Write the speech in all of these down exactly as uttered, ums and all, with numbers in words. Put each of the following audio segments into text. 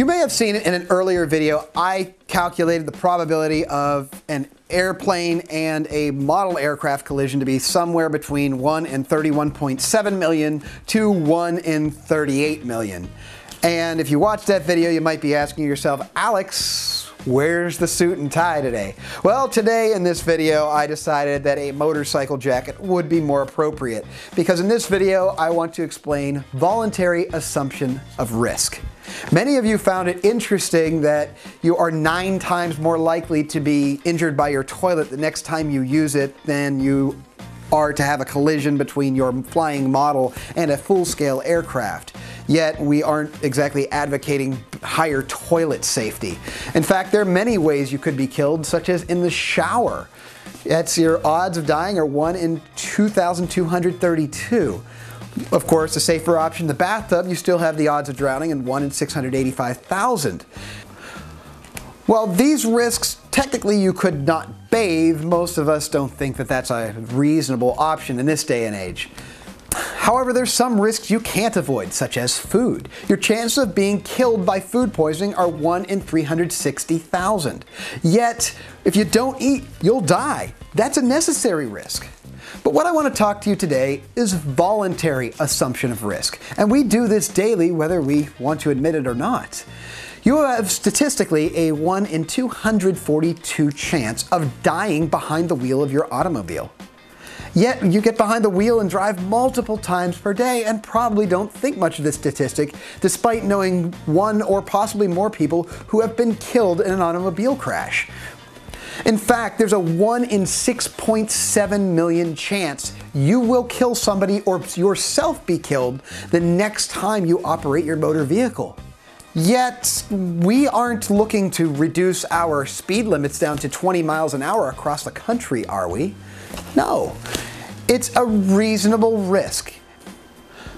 You may have seen in an earlier video, I calculated the probability of an airplane and a model aircraft collision to be somewhere between one in thirty-one point seven million to one in thirty-eight million. And if you watched that video, you might be asking yourself, Alex, where's the suit and tie today? Well, today in this video, I decided that a motorcycle jacket would be more appropriate, because in this video, I want to explain voluntary assumption of risk. Many of you found it interesting that you are nine times more likely to be injured by your toilet the next time you use it than you are to have a collision between your flying model and a full-scale aircraft. Yet we aren't exactly advocating higher toilet safety. In fact, there are many ways you could be killed, such as in the shower. That's your odds of dying are one in two thousand two hundred thirty-two. Of course, the safer option, the bathtub, you still have the odds of drowning in one in six hundred eighty-five thousand. Well, these risks, technically you could not bathe. Most of us don't think that that's a reasonable option in this day and age. However, there's some risks you can't avoid, such as food. Your chances of being killed by food poisoning are one in three hundred sixty thousand. Yet, if you don't eat, you'll die. That's a necessary risk. But what I want to talk to you today is voluntary assumption of risk. And we do this daily, whether we want to admit it or not. You have statistically a one in two hundred forty-two chance of dying behind the wheel of your automobile. Yet you get behind the wheel and drive multiple times per day and probably don't think much of this statistic, despite knowing one or possibly more people who have been killed in an automobile crash. In fact, there's a one in six point seven million chance you will kill somebody or yourself be killed the next time you operate your motor vehicle. Yet, we aren't looking to reduce our speed limits down to twenty miles an hour across the country, are we? No. It's a reasonable risk.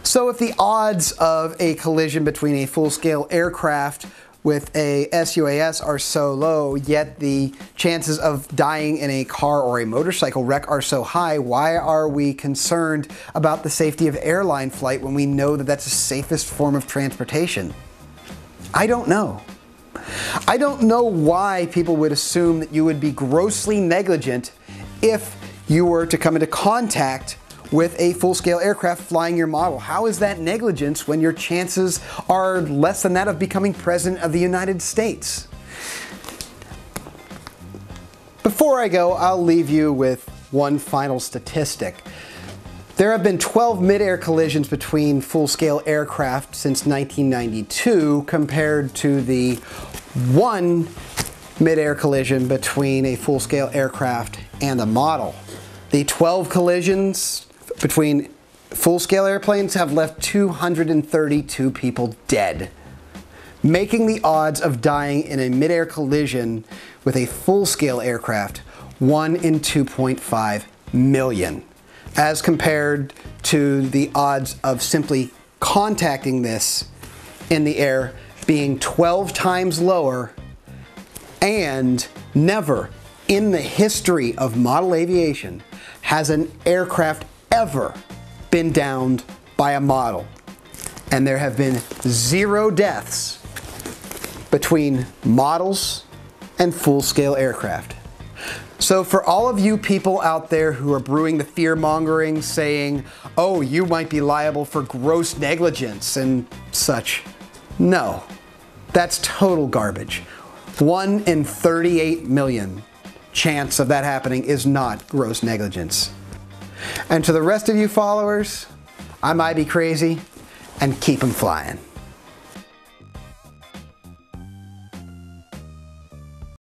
So if the odds of a collision between a full-scale aircraft with a S U A S are so low, yet the chances of dying in a car or a motorcycle wreck are so high, why are we concerned about the safety of airline flight when we know that that's the safest form of transportation? I don't know. I don't know why people would assume that you would be grossly negligent if you were to come into contact with a full-scale aircraft flying your model. How is that negligence when your chances are less than that of becoming president of the United States? Before I go, I'll leave you with one final statistic. There have been twelve mid-air collisions between full-scale aircraft since nineteen ninety-two, compared to the one mid-air collision between a full-scale aircraft and a model. The twelve collisions between full-scale airplanes have left two hundred thirty-two people dead, making the odds of dying in a mid-air collision with a full-scale aircraft one in two point five million. As compared to the odds of simply contacting this in the air being twelve times lower, and never in the history of model aviation has an aircraft ever been downed by a model. And there have been zero deaths between models and full-scale aircraft. So for all of you people out there who are brewing the fear-mongering, saying, oh, you might be liable for gross negligence and such, no, that's total garbage. one in thirty-eight million chance of that happening is not gross negligence. And to the rest of you followers, I'm I B Crazy, and keep 'em flying.